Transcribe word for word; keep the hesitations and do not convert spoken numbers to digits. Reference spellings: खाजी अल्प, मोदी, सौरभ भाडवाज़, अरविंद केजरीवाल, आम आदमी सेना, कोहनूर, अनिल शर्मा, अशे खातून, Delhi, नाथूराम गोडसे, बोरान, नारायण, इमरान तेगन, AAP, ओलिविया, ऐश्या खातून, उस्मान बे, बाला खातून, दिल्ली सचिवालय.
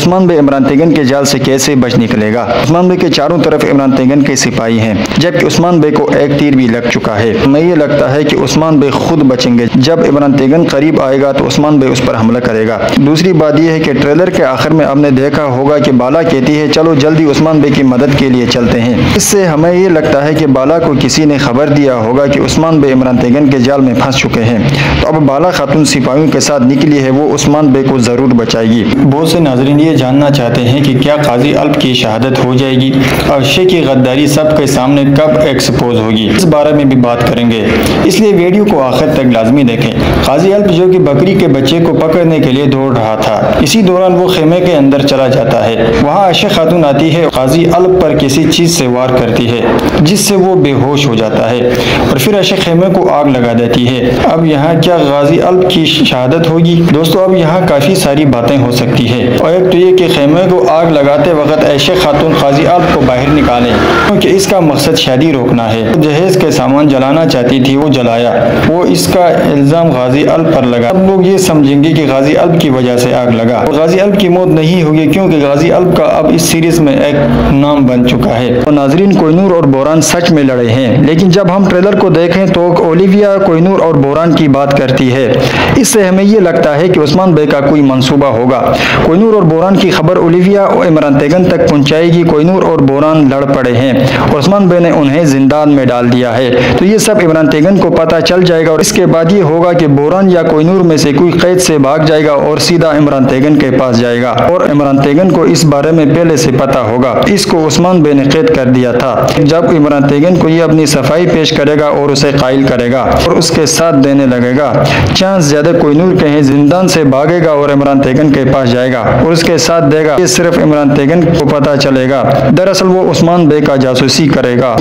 उस्मान बे इमरान तेगन के जाल से कैसे बच निकलेगा। उस्मान बे के चारों तरफ इमरान तेगन के सिपाही हैं, जबकि उस्मान बे को एक तीर भी लग चुका है। हमें ये लगता है कि उस्मान बे खुद बचेंगे। जब इमरान तेगन करीब आएगा तो उस्मान बे उस पर हमला करेगा। दूसरी बात यह है कि ट्रेलर के आखिर में आपने देखा होगा कि बाला कहती है चलो जल्दी उस्मान बे की मदद के लिए चलते हैं। इससे हमें ये लगता है कि बाला को किसी ने खबर दिया होगा कि उस्मान बे इमरान तेगन के जाल में फंस चुके हैं। तो अब बाला खातून सिपाहियों के साथ निकली है, वो उस्मान बे को जरूर बचाएगी। बहुत से नाज़रीन ये जानना चाहते हैं कि क्या खाजी अल्प की शहादत हो जाएगी, अशे की गद्दारी सबके सामने कब एक्सपोज होगी, इस बारे में भी बात करेंगे, इसलिए वीडियो को आखिर तक लाजमी देखें। खाजी अल्प जो कि बकरी के बच्चे को पकड़ने के लिए दौड़ रहा था, इसी दौरान वो खेमे के अंदर चला जाता है। वहाँ ऐश्या खातून आती है, खाजी अल्प पर किसी चीज से वार करती है जिससे वो बेहोश हो जाता है और फिर ऐश्या खेमे को आग लगा देती है। अब यहाँ क्या खाजी अल्प की शहादत होगी? दोस्तों, अब यहाँ काफी सारी बातें हो सकती है। और तो ये कि खेमे को आग लगाते वक्त ऐश्या खातून खाजी अल्प को बाहर निकाले, क्योंकि इसका मकसद शादी रोकना है। जहेज के सामान जलाना चाहती थी, वो जलाया। वो इसका इल्ज़ाम खाजी अल्प पर लगा। सब लोग ये समझेंगे कि खाजी अल्प की वजह से आग लगा और खाजी अल्प की मौत नहीं होगी, क्योंकि खाजी अल्प का अब इस सीरीज में एक नाम बन चुका है। तो नाजरीन, कोहनूर और बोरान सच में लड़े हैं, लेकिन जब हम ट्रेलर को देखें तो ओलिविया कोहनूर और बोरान की बात करती है। इससे हमें ये लगता है कि उस्मान बे का कोई मंसूबा होगा। कोहनूर और बोरान की खबर ओलिविया और इमरान तेगन तक पहुंचाएगी। कोहनूर और बोरान लड़ पड़े हैं और उस्मान बे ने उन्हें जिंदान में डाल दिया है। तो ये सब इमरान तेगन को पता चल जाएगा और इसके बाद ये होगा कि बोरान या कोहनूर में से कोई कैद से भाग जाएगा और सीधा इमरान तेगन के पास जाएगा और इमरान तेगन को इस बारे में पहले से पता होगा। इसको उस्मान बे ने कैद कर दिया था। जब इमरान तेगन को ये अपनी सफाई पेश करेगा और उसे कायल करेगा और उसके साथ देने लगेगा, चांस ज्यादा कोहनूर के हैं, जिंदान से भागेगा और इमरान तेगन के पास जाएगा और उसके साथ देगा। ये सिर्फ इमरान तेगन को पता चलेगा। दरअसल वो उस्मान बे का जासूसी करेगा।